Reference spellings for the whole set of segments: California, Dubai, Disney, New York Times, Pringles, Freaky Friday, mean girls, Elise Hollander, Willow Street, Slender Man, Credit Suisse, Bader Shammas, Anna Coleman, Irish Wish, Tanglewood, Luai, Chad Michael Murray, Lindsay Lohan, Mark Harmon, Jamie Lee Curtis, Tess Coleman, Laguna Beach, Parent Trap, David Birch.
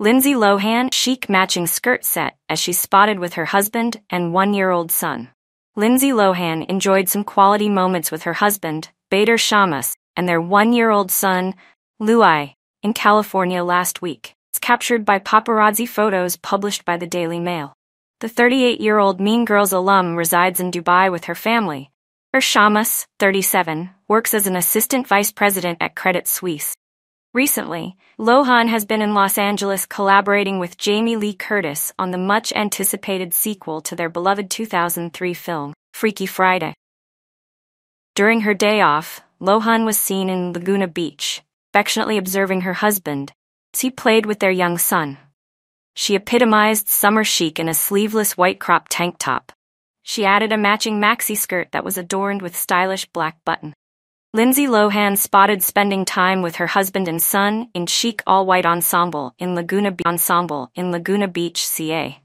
Lindsay Lohan chic matching skirt set as she spotted with her husband and one-year-old son. Lindsay Lohan enjoyed some quality moments with her husband, Bader Shammas, and their one-year-old son, Luai, in California last week. It's captured by paparazzi photos published by the Daily Mail. The 38-year-old Mean Girls alum resides in Dubai with her family. Her Shammas, 37, works as an assistant vice president at Credit Suisse. Recently, Lohan has been in Los Angeles collaborating with Jamie Lee Curtis on the much-anticipated sequel to their beloved 2003 film, Freaky Friday. During her day off, Lohan was seen in Laguna Beach, affectionately observing her husband as he played with their young son. She epitomized summer chic in a sleeveless white crop tank top. She added a matching maxi skirt that was adorned with stylish black buttons. Lindsay Lohan spotted spending time with her husband and son in chic all-white ensemble in Laguna Beach, CA.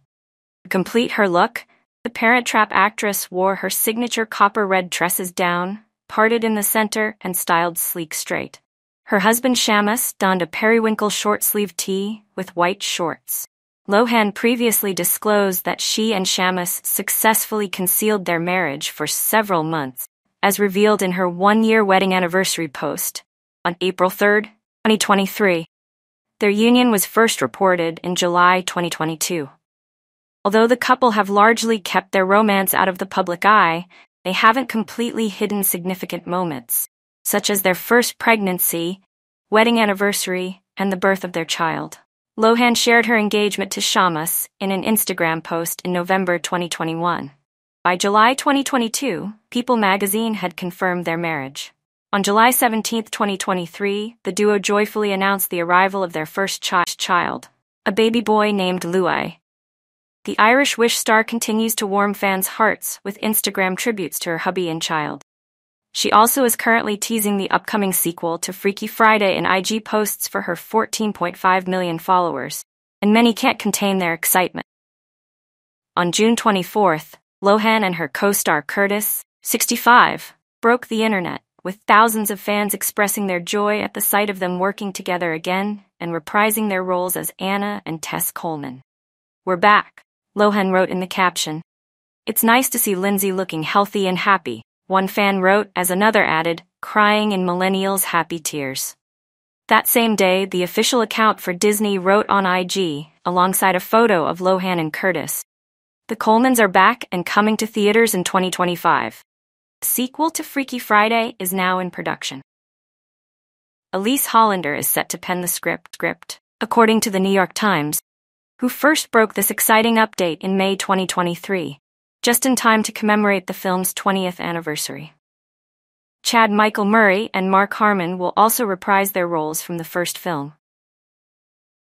To complete her look, the Parent Trap actress wore her signature copper-red tresses down, parted in the center, and styled sleek straight. Her husband Shammas donned a periwinkle short-sleeved tee with white shorts. Lohan previously disclosed that she and Shammas successfully concealed their marriage for several months, as revealed in her one-year wedding anniversary post on April 3, 2023. Their union was first reported in July 2022. Although the couple have largely kept their romance out of the public eye, they haven't completely hidden significant moments, such as their first pregnancy, wedding anniversary, and the birth of their child. Lohan shared her engagement to Shammas in an Instagram post in November 2021. By July 2022, People magazine had confirmed their marriage. On July 17, 2023, the duo joyfully announced the arrival of their first child, a baby boy named Luai. The Irish Wish star continues to warm fans' hearts with Instagram tributes to her hubby and child. She also is currently teasing the upcoming sequel to Freaky Friday in IG posts for her 14.5 million followers, and many can't contain their excitement. On June 24th, Lohan and her co-star Curtis, 65, broke the internet, with thousands of fans expressing their joy at the sight of them working together again and reprising their roles as Anna and Tess Coleman. "We're back," Lohan wrote in the caption. "It's nice to see Lindsay looking healthy and happy," one fan wrote, as another added, "crying in millennials' happy tears." That same day, the official account for Disney wrote on IG, alongside a photo of Lohan and Curtis, "The Colemans are back and coming to theaters in 2025. A sequel to Freaky Friday is now in production." Elise Hollander is set to pen the script, according to the New York Times, who first broke this exciting update in May 2023, just in time to commemorate the film's 20th anniversary. Chad Michael Murray and Mark Harmon will also reprise their roles from the first film.